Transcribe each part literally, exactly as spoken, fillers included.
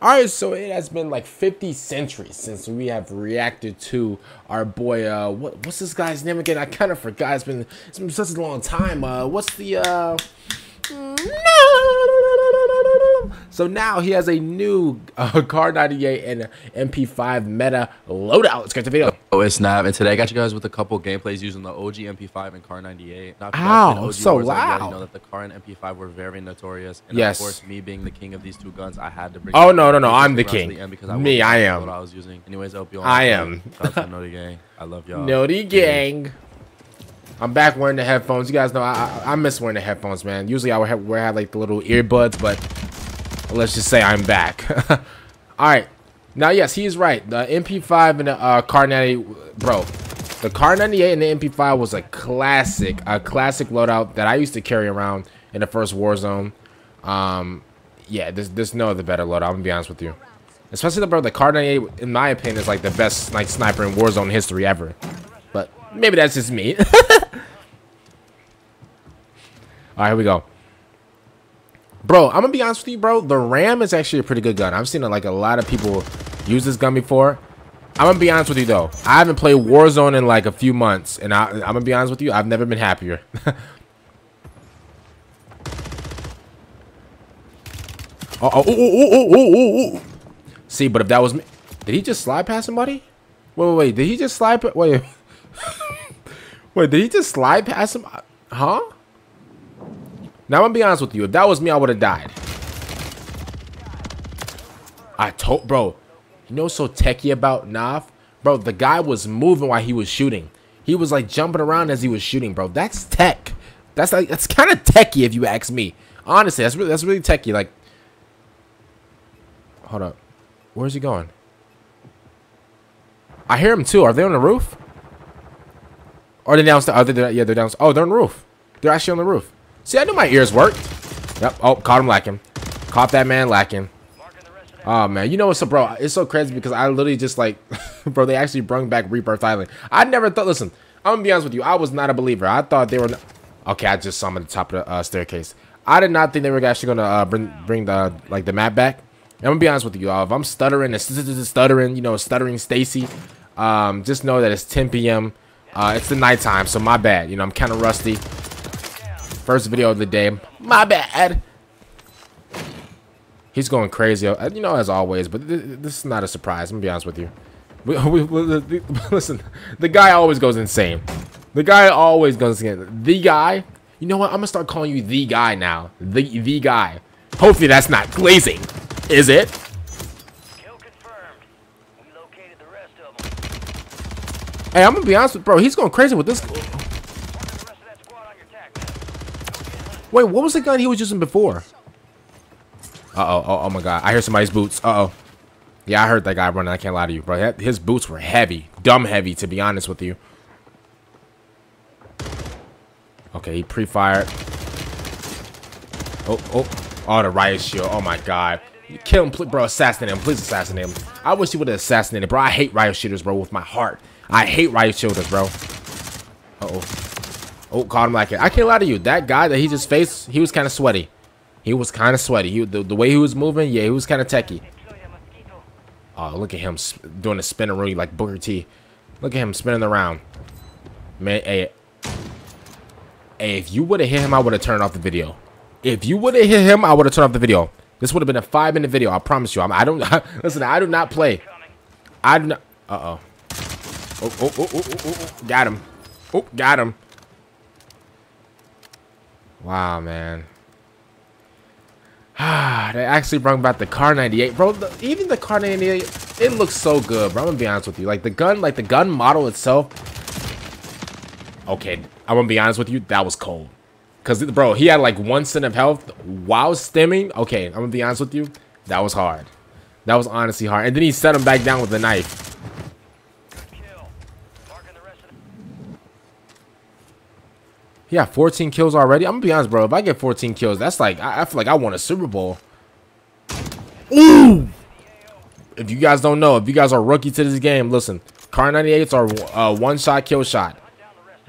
Alright, so it has been like fifty centuries since we have reacted to our boy, uh, what, what's this guy's name again? I kind of forgot, it's been, it's been such a long time. Uh, what's the, uh, so now he has a new uh, Kar ninety-eight and M P five meta loadout. Let's get to the video. Oh, it's Nav, and today I got you guys with a couple gameplays using the O G M P five and Kar ninety-eight. Ow, so loud. You know that the Kar and M P five were very notorious. And yes. Of course, me being the king of these two guns, I had to bring. Oh, no, no, no. I'm the king. The because I me, I am. What I was using. Anyways, I hope you all I am. Noti Gang. I love y'all. Noti Gang. I'm back wearing the headphones. You guys know I, I, I miss wearing the headphones, man. Usually I would have, wear, have like the little earbuds, but let's just say I'm back. All right. Now, yes, he is right. The M P five and the uh, Kar ninety-eight, bro, the Kar ninety-eight and the M P five was a classic, a classic loadout that I used to carry around in the first Warzone. Um, yeah, there's, there's no other better loadout, I'm gonna be honest with you. Especially the bro, the Kar ninety-eight, in my opinion, is like the best like sniper in Warzone history ever. But maybe that's just me. All right, here we go. Bro, I'm gonna be honest with you, bro. The RAM is actually a pretty good gun. I've seen like a lot of people use this gun before. I'm gonna be honest with you though. I haven't played Warzone in like a few months, and I, I'm gonna be honest with you. I've never been happier. uh oh, ooh, ooh, ooh, ooh, ooh, ooh. See, but if that was me, did he just slide past somebody? Wait, wait, wait. Did he just slide? Pa wait, wait. Did he just slide past him? Huh? Now, I'm gonna be honest with you. If that was me, I would have died. I told, bro, you know what's so techie about Nav? Bro, the guy was moving while he was shooting. He was like jumping around as he was shooting, bro. That's tech. That's like, that's kind of techie if you ask me. Honestly, that's really, that's really techie. Like, hold up. Where's he going? I hear him too. Are they on the roof? Or are they downstairs? Oh, they're, yeah, they're downstairs. Oh, they're on the roof. They're actually on the roof. See, I knew my ears worked. Yep. Oh, caught him lacking. Caught that man lacking. Oh, man. You know what's up, bro? It's so crazy because I literally just like, bro, they actually brought back Rebirth Island. I never thought, listen, I'm going to be honest with you. I was not a believer. I thought they were, not, okay, I just saw them at the top of the uh, staircase. I did not think they were actually going to uh, bring, bring the, like, the map back. I'm going to be honest with you. Uh, if I'm stuttering, it's stuttering, you know, stuttering Stacy, um, just know that it's ten P M Uh, it's the nighttime, so my bad. You know, I'm kind of rusty. First video of the day. My bad. He's going crazy, you know, as always. But th this is not a surprise. I'm gonna be honest with you. We, we, we, listen, the guy always goes insane. The guy always goes insane. The guy. You know what? I'm gonna start calling you the guy now. The the guy. Hopefully that's not glazing, is it? Kill confirmed. We located the rest of them. Hey, I'm gonna be honest with bro. He's going crazy with this. Wait, what was the gun he was using before? Uh-oh, oh, oh my god. I hear somebody's boots. Uh-oh. Yeah, I heard that guy running. I can't lie to you, bro. His boots were heavy. Dumb heavy, to be honest with you. Okay, he pre-fired. Oh, oh. Oh, the riot shield. Oh my god. Kill him, bro. Assassinate him. Please assassinate him. I wish he would have assassinated, bro. I hate riot shooters, bro, with my heart. I hate riot shooters, bro. Uh-oh. Oh, caught him like it. I can't lie to you. That guy that he just faced, he was kind of sweaty. He was kind of sweaty. He, the, the way he was moving, yeah, he was kind of techie. Oh, look at him doing a spin around like Booker T. Look at him spinning around. Man, hey, hey if you would have hit him, I would have turned off the video. If you would have hit him, I would have turned off the video. This would have been a five-minute video. I promise you. I'm, I don't listen. I do not play. I do not. Uh oh. Oh, oh, oh, oh, oh, oh. Got him. Oh, got him. Wow, man. Ah, they actually brought back the Kar ninety-eight, bro. The, even the Kar ninety-eight, it looks so good, bro. I'm gonna be honest with you. Like the gun, like the gun model itself. Okay, I'm gonna be honest with you. That was cold, cause bro, he had like one cent of health while stimming. Okay, I'm gonna be honest with you. That was hard. That was honestly hard. And then he set him back down with a knife. Yeah, fourteen kills already. I'm gonna be honest, bro. If I get fourteen kills, that's like I, I feel like I won a Super Bowl. Ooh! If you guys don't know, if you guys are rookie to this game, listen. Kar ninety-eights are uh, one shot kill shot,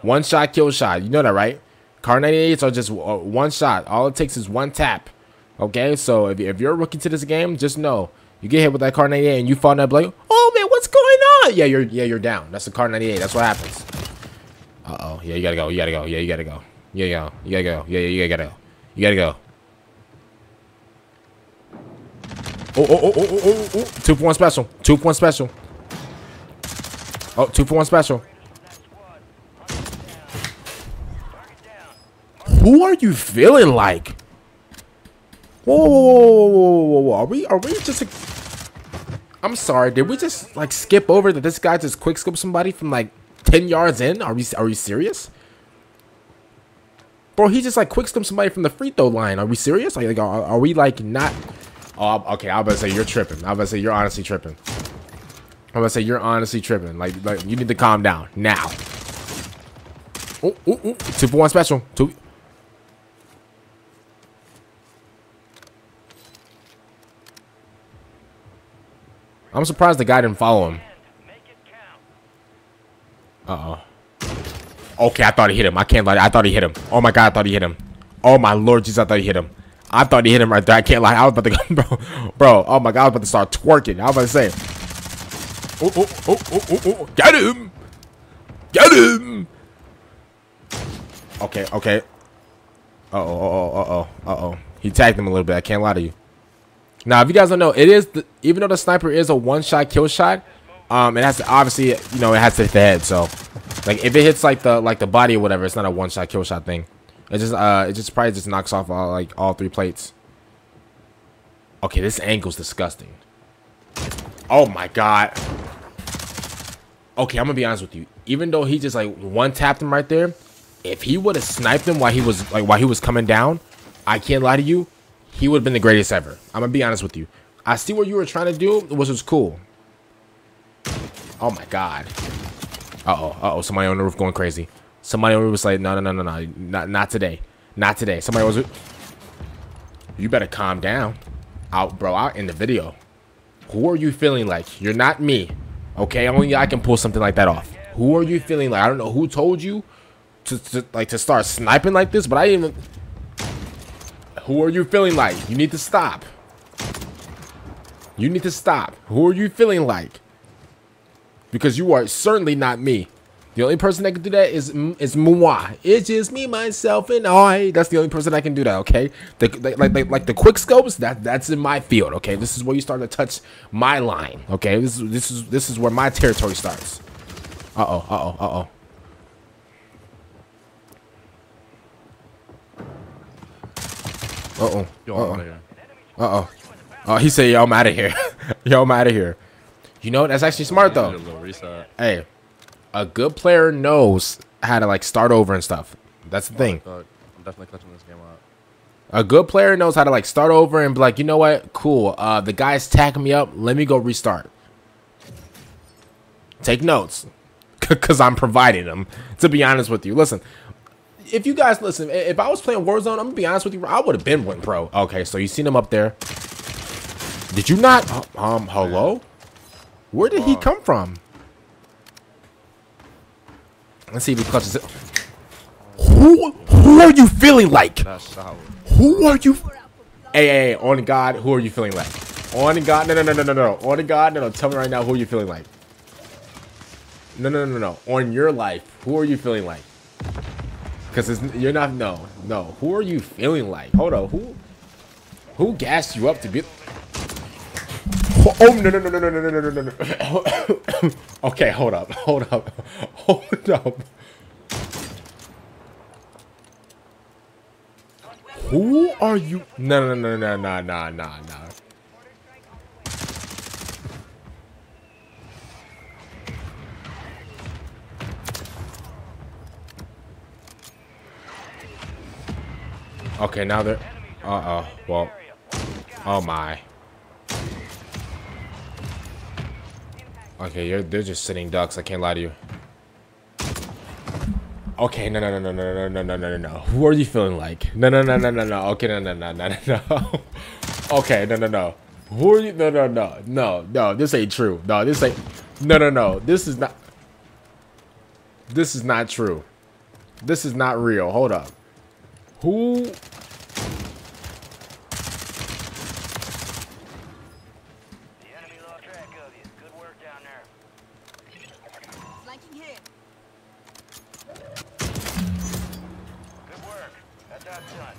one shot kill shot. You know that, right? Kar ninety-eights are just uh, one shot. All it takes is one tap. Okay, so if, if you're a rookie to this game, just know You get hit with that Kar ninety-eight and you fall down like, oh man, what's going on? Yeah, you're yeah, you're down. That's the Kar ninety-eight. That's what happens. Uh oh. Yeah, you gotta go. You gotta go. Yeah, you gotta go. Yeah, yo. You gotta go. Yeah, you gotta go. You gotta go. Oh, oh, oh, oh, oh, oh, oh. Two for one special. Two for one special. Oh, two for one special. Who are you feeling like? Whoa, whoa, whoa, whoa, whoa, whoa. Are we, are we just, like, I'm sorry, did we just, like, skip over that this guy just quick scoped somebody from, like, ten yards in? Are we, are we serious? Bro, he just, like, quick scoped somebody from the free throw line. Are we serious? Like, like are, are we, like, not, oh, okay, I was about to say you're tripping. I was about to say you're honestly tripping. I was about to say you're honestly tripping. Like, like you need to calm down now. Ooh, ooh, ooh. Two for one special. Two. I'm surprised the guy didn't follow him. Uh oh. Okay, I thought he hit him. I can't lie. I thought he hit him. Oh my god, I thought he hit him. Oh my lord, Jesus, I thought he hit him. I thought he hit him right there. I can't lie. I was about to go, bro. Bro, oh my god, I was about to start twerking. I was about to say, oh, oh, oh, oh, oh, oh. Get him. Get him. Okay, okay. Uh oh, uh oh, uh oh, uh oh. He tagged him a little bit. I can't lie to you. Now, if you guys don't know, it is the, even though the sniper is a one-shot kill shot, um, it has to obviously, you know, it has to hit the head. So, like, if it hits like the like the body or whatever, it's not a one-shot kill shot thing. It just uh, it just probably just knocks off all like all three plates. Okay, this angle's disgusting. Oh my god. Okay, I'm gonna be honest with you. Even though he just like one tapped him right there, if he would have sniped him while he was like while he was coming down, I can't lie to you. He would have been the greatest ever. I'm going to be honest with you. I see what you were trying to do, which was cool. Oh, my God. Uh-oh. Uh-oh. Somebody on the roof going crazy. Somebody on the roof was like, no, no, no, no, no. Not, not today. Not today. Somebody was... You better calm down. Out, bro. Out in the video. Who are you feeling like? You're not me. Okay? Only I can pull something like that off. Who are you feeling like? I don't know who told you to, to like to start sniping like this, but I didn't even... Who are you feeling like? You need to stop. You need to stop. Who are you feeling like? Because you are certainly not me. The only person that can do that is is moi. It's just me, myself, and I. That's the only person that can do that. Okay, the, the, like, like like the quick scopes. That that's in my field. Okay, this is where you start to touch my line. Okay, this this is this is where my territory starts. Uh oh. Uh oh. Uh oh. Uh-oh. Uh-oh. Uh-oh. Oh, he said, yo, I'm out of here. Yo, I'm out of here. You know, that's actually smart, though. Hey, a good player knows how to, like, start over and stuff. That's the thing. I'm definitely clutching this game out. A good player knows how to, like, start over and be like, you know what? Cool. Uh, the guy's tacking me up. Let me go restart. Take notes. Because I'm providing them, to be honest with you. Listen. If you guys listen, if I was playing Warzone, I'm gonna be honest with you, I would have been one pro. Okay, so you seen him up there. Did you not? Um, hello? Where did he come from? Let's see if he clutches it. Who, who are you feeling like? Who are you? Hey, hey, hey, on God, who are you feeling like? On God, no, no, no, no, no, no. On God, no, no. Tell me right now, who are you feeling like? No, no, no, no, no. On your life, who are you feeling like? Because you're not, no, no. Who are you feeling like? Hold on, who who gassed you up to be? Oh, no, no, no, no, no, no, no, no, no. Okay, hold up, hold up, hold up. Who are you? No, no, no, no, no, no, no, no. Okay, now they're... Uh-oh, well... Oh, my. Okay, you're, they're just sitting ducks. I can't lie to you. Okay, no, no, no, no, no, no, no, no, no, no. Who are you feeling like? No, no, no, no, no, no. Okay, no, no, no, no, no, no. Okay, no, no, no. Who are you... No, no, no. No, no, this ain't true. No, this ain't... No, no, no. This is not... This is not true. This is not real. Hold up. Who? Flanking here. Good work. At that front.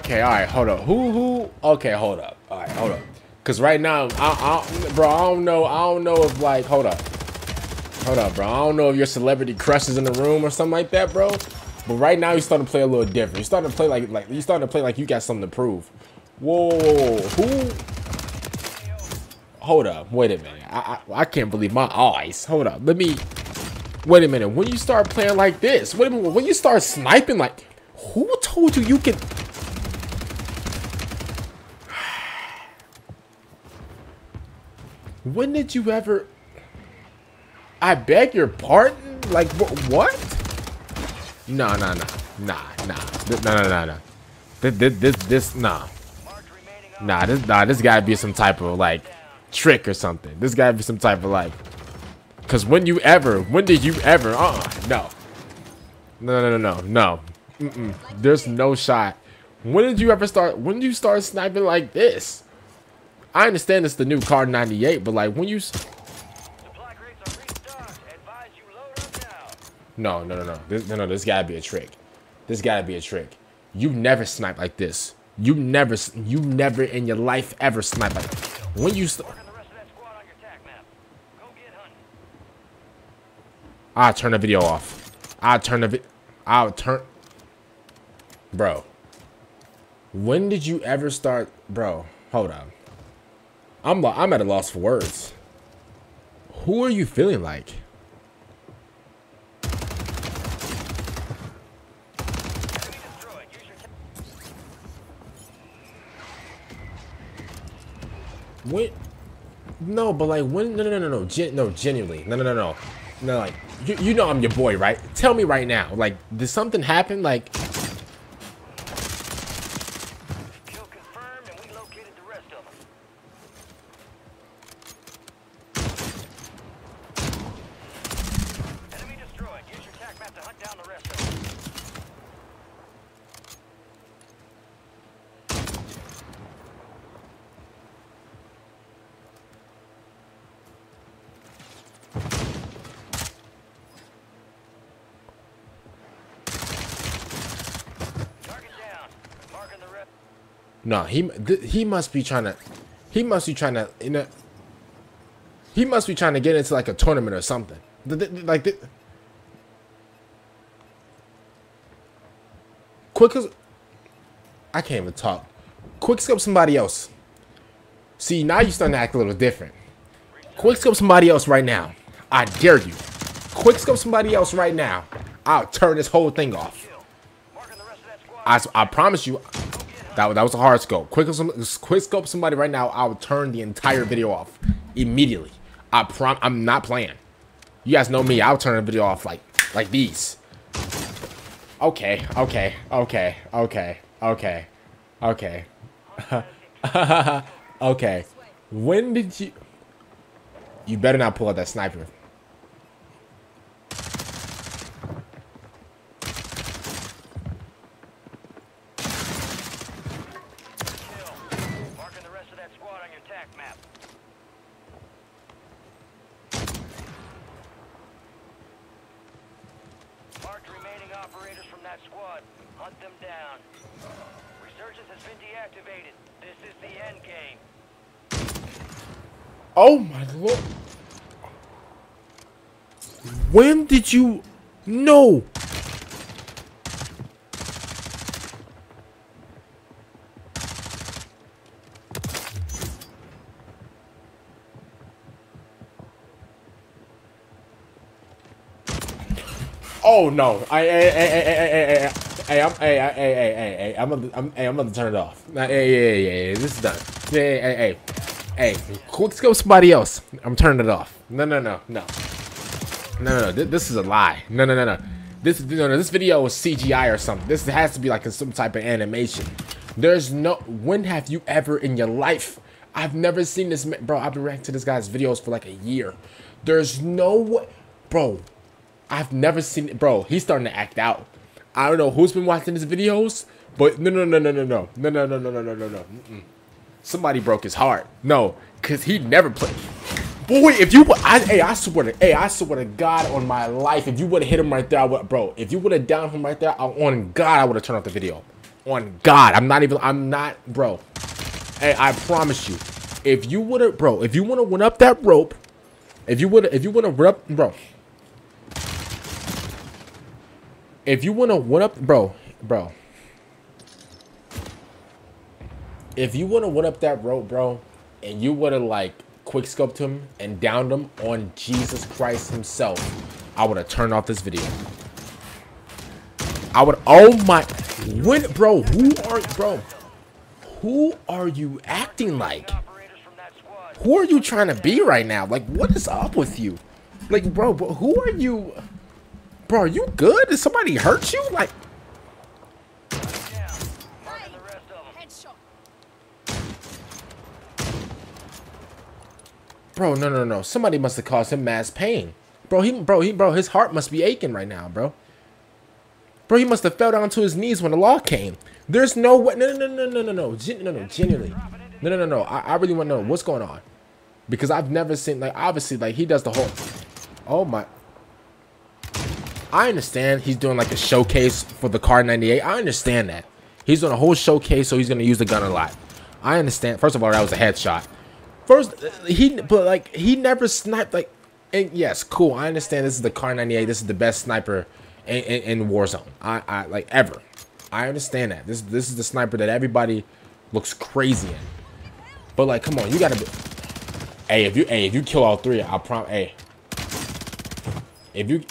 Okay, all right, hold up. Who, who? Okay, hold up. All right, hold up. Cause right now, I, I, bro, I don't know. I don't know if like, hold up, hold up, bro. I don't know if your celebrity crush is in the room or something like that, bro. But right now, you starting to play a little different. You starting to play like, like you starting to play like you got something to prove. Whoa, who? Hold up, wait a minute. I, I, I can't believe my eyes. Hold up, let me. Wait a minute. When you start playing like this, wait a minute. When you start sniping like, who told you you could? When did you ever? I beg your pardon? Like wh what? No, no, no, nah, nah, no, no, no, no. This, this, this, nah, nah, this, nah. This gotta be some type of like trick or something. This gotta be some type of like. Cause when you ever, when did you ever? Uh, -uh no, no, no, no, no, no. Mm -mm. There's no shot. When did you ever start? When did you start sniping like this? I understand it's the new Kar ninety-eight, but like when you supply crates are restocked, advise you load up now. No, no, no, no. This, no, no, this gotta be a trick. This gotta be a trick. You never snipe like this. You never, you never in your life ever snipe like this. When you start, I'll turn the video off. I'll turn the, vi I'll turn, bro. When did you ever start, bro? Hold on. I'm I'm at a loss for words. Who are you feeling like? What? No, but like when? No, no, no, no, no. Gen no, genuinely. No, no, no, no. No, like you, you know I'm your boy, right? Tell me right now. Like, did something happen? Like. No, he th he must be trying to, he must be trying to, you know, he must be trying to get into like a tournament or something. Th th like, th quick as I can't even talk. Quick scope somebody else. See, now you starting to act a little different. Quick scope somebody else right now. I dare you. Quick scope somebody else right now. I'll turn this whole thing off. I I promise you. That, that was a hard scope. Quick, quick scope somebody right now. I'll turn the entire video off immediately. I prom. I'm not playing. You guys know me. I'll turn the video off like like these. Okay. Okay. Okay. Okay. Okay. Okay. Okay. When did you? You better not pull out that sniper. Oh my lord. When did you know? Oh no. I hey hey I'm hey hey hey hey I'm gonna I'm hey I'm gonna turn it off. Hey hey hey hey this is done. Hey hey hey. Hey, quick scope somebody else. I'm turning it off. No, no, no, no, no, no. Th this is a lie. No, no, no, no. This, no, no. This video was C G I or something. This has to be like in some type of animation. There's no. When have you ever in your life? I've never seen this, bro. I've been reacting to this guy's videos for like a year. There's no, bro. I've never seen it, bro. He's starting to act out. I don't know who's been watching his videos, but no, no, no, no, no, no, no, no, no, no, no, no, no. somebody broke his heart. No, because he never played. Boy, if you would, I, hey, I swear to, hey, I swear to God on my life, if you would have hit him right there, I would, bro. If you would have downed him right there, I, on God, I would have turned off the video. On God, I'm not even, I'm not, bro. Hey, I promise you, if you would have, bro, if you would have went up that rope, if you would, if you would have went up, bro, if you would have went up, bro, bro, if you would have went up that rope, bro, and you would have like quickscoped him and downed him on Jesus Christ himself, I would have turned off this video. I would, oh my, when, bro, who are, bro, who are you acting like? Who are you trying to be right now? Like, what is up with you? Like, bro, bro who are you? Bro, are you good? Did somebody hurt you? Like, bro, no, no, no. Somebody must have caused him mass pain. Bro, he, bro, he, bro, his heart must be aching right now, bro. Bro, he must have fell down to his knees when the law came. There's no way. No, no, no, no, no, no, no, Gen no, no, genuinely. No, no, no, no. I, I really want to know what's going on. Because I've never seen, like, obviously, like, he does the whole. Oh, my. I understand he's doing, like, a showcase for the Kar ninety-eight. I understand that. He's doing a whole showcase, so he's going to use the gun a lot. I understand. First of all, that was a headshot. First, he, but like, he never sniped, like, and yes, cool, I understand this is the Kar ninety-eight, this is the best sniper in, in, in Warzone, I, I, like, ever. I understand that, this, this is the sniper that everybody looks crazy in, but like, come on, you gotta be, hey, if you, hey, if you kill all three, I prom, hey, if you,